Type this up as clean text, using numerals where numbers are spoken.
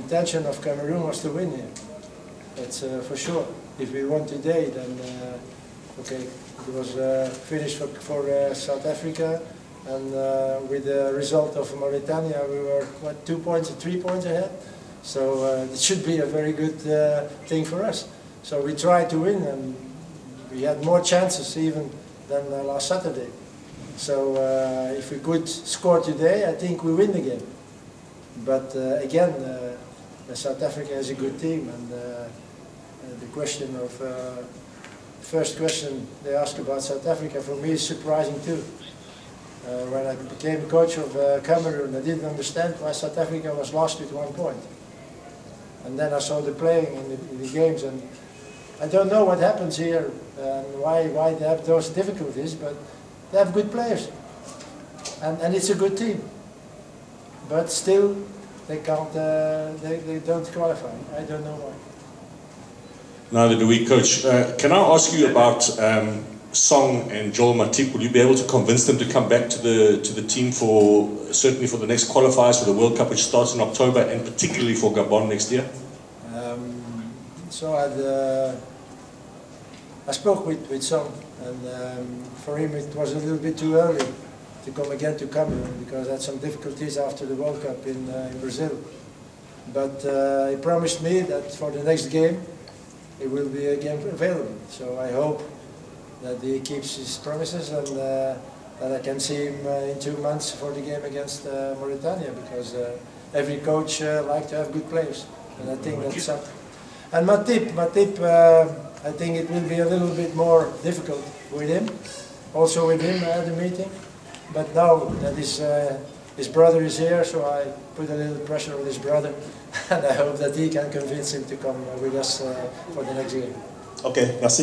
intention of Cameroon was to win here. That's for sure. If we won today, then okay, it was finished for South Africa, and with the result of Mauritania, we were what, 2 points or 3 points ahead. So it should be a very good thing for us. So we tried to win, and we had more chances even than last Saturday. So if we could score today, I think we win the game. But again, South Africa is a good team, and the question of first question they ask about South Africa for me is surprising too. When I became coach of Cameroon, I didn't understand why South Africa was lost with 1 point. And then I saw the playing in the games, and I don't know what happens here and why they have those difficulties, but they have good players, and it's a good team. But still, they can't. They don't qualify. I don't know why. Neither do we, Coach. Can I ask you about Song and Joel Mantik? Will you be able to convince them to come back to the team certainly for the next qualifiers for the World Cup, which starts in October, and particularly for Gabon next year? So I spoke with Song, and for him it was a little bit too early to come again to Cameroon, because I had some difficulties after the World Cup in Brazil. But he promised me that for the next game, it will be again available. So I hope that he keeps his promises, and that I can see him in 2 months for the game against Mauritania, because every coach likes to have good players. And I think that's something. And Matip, I think it will be a little bit more difficult with him. Also with him, I had a meeting. But now that his brother is here, so I put a little pressure on his brother, and I hope that he can convince him to come with us for the next game. Okay, merci.